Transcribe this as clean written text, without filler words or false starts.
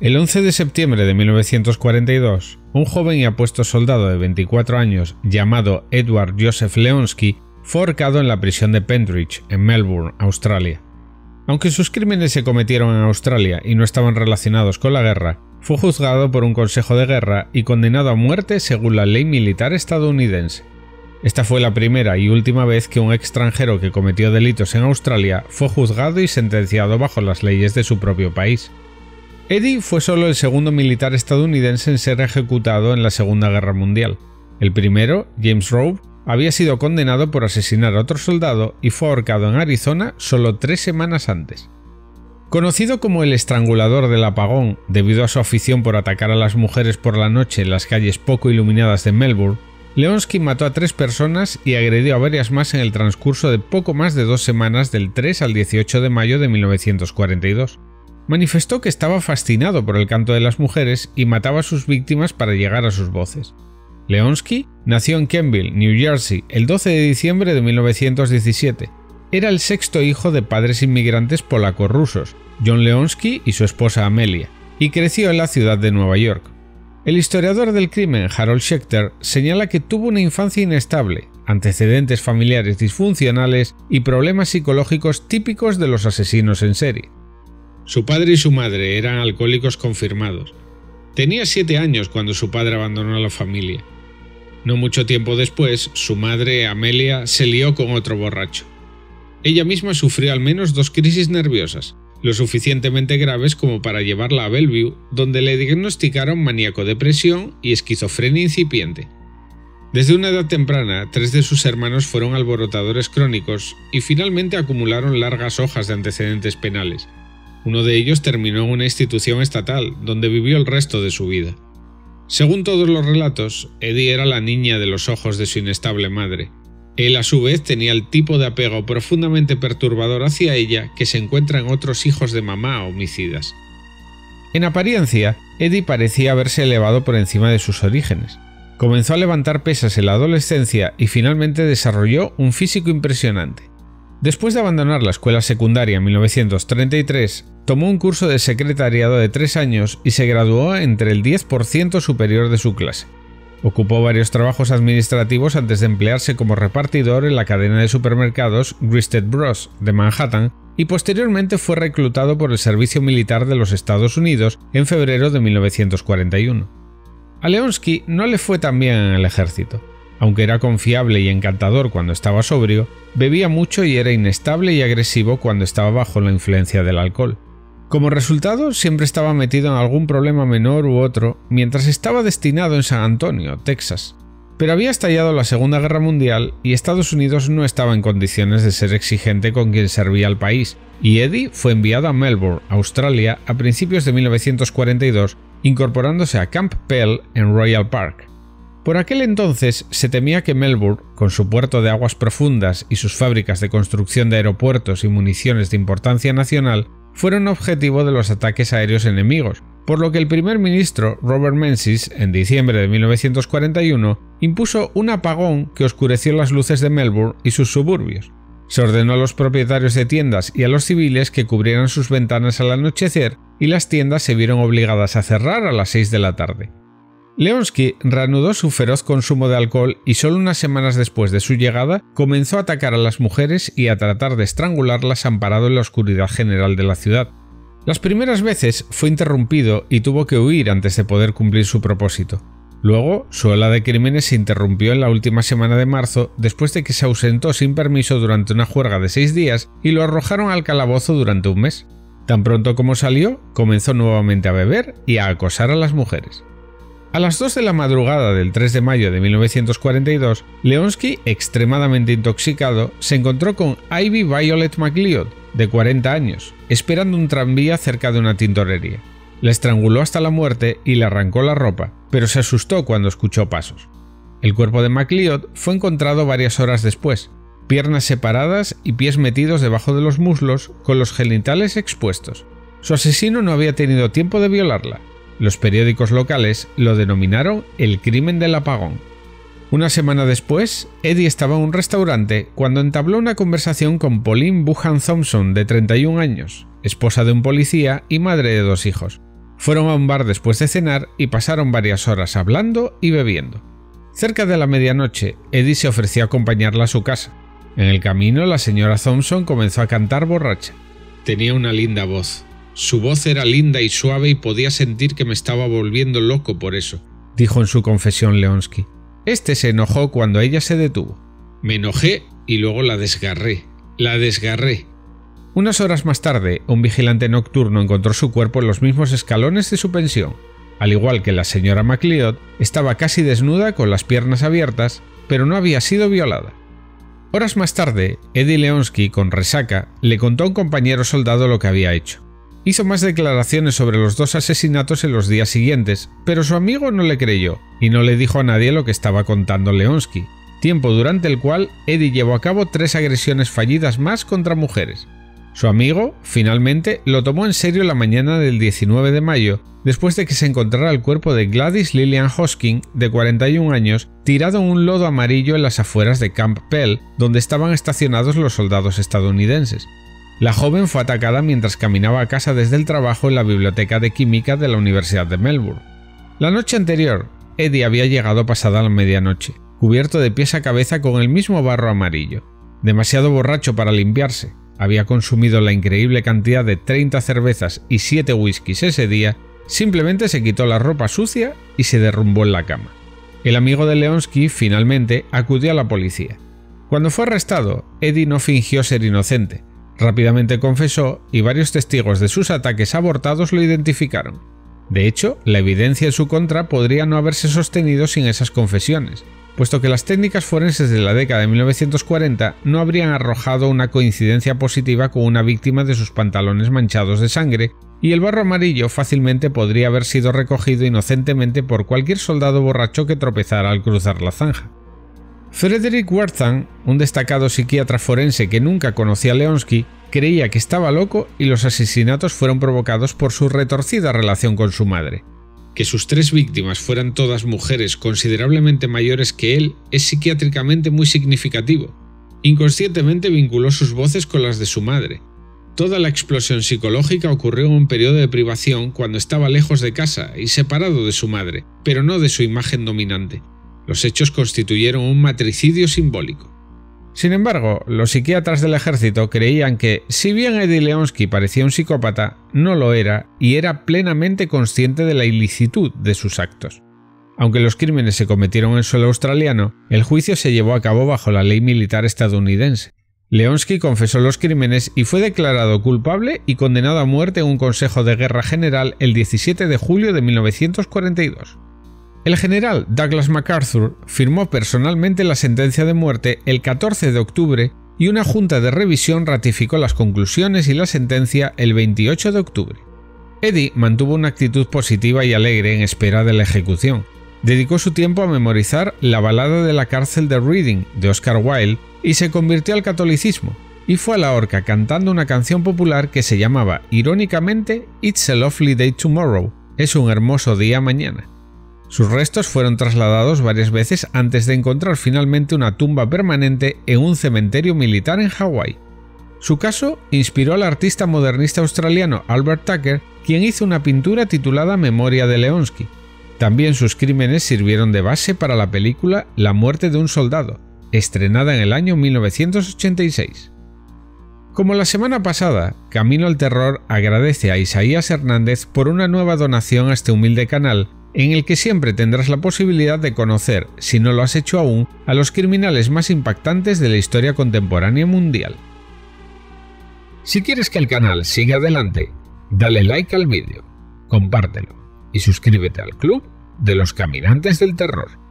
El 11 de septiembre de 1942, un joven y apuesto soldado de 24 años llamado Edward Joseph Leonski fue ahorcado en la prisión de Pentridge, en Melbourne, Australia. Aunque sus crímenes se cometieron en Australia y no estaban relacionados con la guerra, fue juzgado por un consejo de guerra y condenado a muerte según la ley militar estadounidense. Esta fue la primera y última vez que un extranjero que cometió delitos en Australia fue juzgado y sentenciado bajo las leyes de su propio país. Eddie fue solo el segundo militar estadounidense en ser ejecutado en la Segunda Guerra Mundial. El primero, James Rowe, había sido condenado por asesinar a otro soldado y fue ahorcado en Arizona solo 3 semanas antes. Conocido como el estrangulador del apagón debido a su afición por atacar a las mujeres por la noche en las calles poco iluminadas de Melbourne, Leonski mató a 3 personas y agredió a varias más en el transcurso de poco más de 2 semanas del 3 al 18 de mayo de 1942. Manifestó que estaba fascinado por el canto de las mujeres y mataba a sus víctimas para llegar a sus voces. Leonski nació en Kentville, New Jersey, el 12 de diciembre de 1917. Era el 6º hijo de padres inmigrantes polaco-rusos, John Leonski y su esposa Amelia, y creció en la ciudad de Nueva York. El historiador del crimen, Harold Schechter, señala que tuvo una infancia inestable, antecedentes familiares disfuncionales y problemas psicológicos típicos de los asesinos en serie. Su padre y su madre eran alcohólicos confirmados. Tenía 7 años cuando su padre abandonó a la familia. No mucho tiempo después, su madre, Amelia, se lió con otro borracho. Ella misma sufrió al menos 2 crisis nerviosas, lo suficientemente graves como para llevarla a Bellevue, donde le diagnosticaron maníaco-depresión y esquizofrenia incipiente. Desde una edad temprana, 3 de sus hermanos fueron alborotadores crónicos y finalmente acumularon largas hojas de antecedentes penales. Uno de ellos terminó en una institución estatal, donde vivió el resto de su vida. Según todos los relatos, Eddie era la niña de los ojos de su inestable madre. Él a su vez tenía el tipo de apego profundamente perturbador hacia ella que se encuentra en otros hijos de mamá homicidas. En apariencia, Eddie parecía haberse elevado por encima de sus orígenes. Comenzó a levantar pesas en la adolescencia y finalmente desarrolló un físico impresionante. Después de abandonar la escuela secundaria en 1933, tomó un curso de secretariado de 3 años y se graduó entre el 10% superior de su clase. Ocupó varios trabajos administrativos antes de emplearse como repartidor en la cadena de supermercados Gristed Bros de Manhattan y posteriormente fue reclutado por el servicio militar de los Estados Unidos en febrero de 1941. A Leonski no le fue tan bien en el ejército. Aunque era confiable y encantador cuando estaba sobrio, bebía mucho y era inestable y agresivo cuando estaba bajo la influencia del alcohol. Como resultado, siempre estaba metido en algún problema menor u otro mientras estaba destinado en San Antonio, Texas. Pero había estallado la Segunda Guerra Mundial y Estados Unidos no estaba en condiciones de ser exigente con quien servía al país, y Eddie fue enviado a Melbourne, Australia, a principios de 1942, incorporándose a Camp Pell en Royal Park. Por aquel entonces se temía que Melbourne, con su puerto de aguas profundas y sus fábricas de construcción de aeropuertos y municiones de importancia nacional, fuera un objetivo de los ataques aéreos enemigos, por lo que el primer ministro Robert Menzies, en diciembre de 1941, impuso un apagón que oscureció las luces de Melbourne y sus suburbios. Se ordenó a los propietarios de tiendas y a los civiles que cubrieran sus ventanas al anochecer y las tiendas se vieron obligadas a cerrar a las 6 de la tarde. Leonski reanudó su feroz consumo de alcohol y solo unas semanas después de su llegada comenzó a atacar a las mujeres y a tratar de estrangularlas amparado en la oscuridad general de la ciudad. Las primeras veces fue interrumpido y tuvo que huir antes de poder cumplir su propósito. Luego, su ola de crímenes se interrumpió en la última semana de marzo después de que se ausentó sin permiso durante una juerga de 6 días y lo arrojaron al calabozo durante un mes. Tan pronto como salió, comenzó nuevamente a beber y a acosar a las mujeres. A las 2 de la madrugada del 3 de mayo de 1942, Leonski, extremadamente intoxicado, se encontró con Ivy Violet MacLeod, de 40 años, esperando un tranvía cerca de una tintorería. La estranguló hasta la muerte y le arrancó la ropa, pero se asustó cuando escuchó pasos. El cuerpo de MacLeod fue encontrado varias horas después. piernas separadas y pies metidos debajo de los muslos, con los genitales expuestos. Su asesino no había tenido tiempo de violarla. Los periódicos locales lo denominaron el crimen del apagón. Una semana después, Eddie estaba en un restaurante cuando entabló una conversación con Pauline Buchan-Thompson, de 31 años, esposa de un policía y madre de 2 hijos. Fueron a un bar después de cenar y pasaron varias horas hablando y bebiendo. Cerca de la medianoche, Eddie se ofreció a acompañarla a su casa. En el camino, la señora Thompson comenzó a cantar borracha. Tenía una linda voz. Su voz era linda y suave y podía sentir que me estaba volviendo loco por eso, dijo en su confesión Leonski. Este se enojó cuando ella se detuvo. Me enojé y luego la desgarré. Unas horas más tarde, un vigilante nocturno encontró su cuerpo en los mismos escalones de su pensión. Al igual que la señora MacLeod, estaba casi desnuda con las piernas abiertas, pero no había sido violada. Horas más tarde, Eddie Leonski, con resaca, le contó a un compañero soldado lo que había hecho. Hizo más declaraciones sobre los 2 asesinatos en los días siguientes, pero su amigo no le creyó y no le dijo a nadie lo que estaba contando Leonski, tiempo durante el cual Eddie llevó a cabo 3 agresiones fallidas más contra mujeres. Su amigo, finalmente, lo tomó en serio la mañana del 19 de mayo, después de que se encontrara el cuerpo de Gladys Lilian Hosking, de 41 años, tirado en un lodo amarillo en las afueras de Camp Pell, donde estaban estacionados los soldados estadounidenses. La joven fue atacada mientras caminaba a casa desde el trabajo en la biblioteca de química de la Universidad de Melbourne. La noche anterior, Eddie había llegado pasada la medianoche, cubierto de pies a cabeza con el mismo barro amarillo. Demasiado borracho para limpiarse, había consumido la increíble cantidad de 30 cervezas y 7 whiskies ese día, simplemente se quitó la ropa sucia y se derrumbó en la cama. El amigo de Leonski finalmente acudió a la policía. Cuando fue arrestado, Eddie no fingió ser inocente. Rápidamente confesó y varios testigos de sus ataques abortados lo identificaron. De hecho, la evidencia en su contra podría no haberse sostenido sin esas confesiones, puesto que las técnicas forenses de la década de 1940 no habrían arrojado una coincidencia positiva con una víctima de sus pantalones manchados de sangre, y el barro amarillo fácilmente podría haber sido recogido inocentemente por cualquier soldado borracho que tropezara al cruzar la zanja. Frederick Wertham, un destacado psiquiatra forense que nunca conocía a Leonski, creía que estaba loco y los asesinatos fueron provocados por su retorcida relación con su madre. Que sus 3 víctimas fueran todas mujeres considerablemente mayores que él es psiquiátricamente muy significativo. Inconscientemente vinculó sus voces con las de su madre. Toda la explosión psicológica ocurrió en un periodo de privación cuando estaba lejos de casa y separado de su madre, pero no de su imagen dominante. Los hechos constituyeron un matricidio simbólico. Sin embargo, los psiquiatras del ejército creían que, si bien Eddie Leonski parecía un psicópata, no lo era y era plenamente consciente de la ilicitud de sus actos. Aunque los crímenes se cometieron en suelo australiano, el juicio se llevó a cabo bajo la ley militar estadounidense. Leonski confesó los crímenes y fue declarado culpable y condenado a muerte en un consejo de guerra general el 17 de julio de 1942. El general Douglas MacArthur firmó personalmente la sentencia de muerte el 14 de octubre y una junta de revisión ratificó las conclusiones y la sentencia el 28 de octubre. Eddie mantuvo una actitud positiva y alegre en espera de la ejecución. Dedicó su tiempo a memorizar la balada de la cárcel de Reading de Oscar Wilde y se convirtió al catolicismo, y fue a la horca cantando una canción popular que se llamaba, irónicamente, It's a Lovely Day Tomorrow, es un hermoso día mañana. Sus restos fueron trasladados varias veces antes de encontrar finalmente una tumba permanente en un cementerio militar en Hawái. Su caso inspiró al artista modernista australiano Albert Tucker, quien hizo una pintura titulada Memoria de Leonski. También sus crímenes sirvieron de base para la película La muerte de un soldado, estrenada en el año 1986. Como la semana pasada, Camino al Terror agradece a Isaías Hernández por una nueva donación a este humilde canal, en el que siempre tendrás la posibilidad de conocer, si no lo has hecho aún, a los criminales más impactantes de la historia contemporánea mundial. Si quieres que el canal siga adelante, dale like al vídeo, compártelo y suscríbete al Club de los Caminantes del Terror.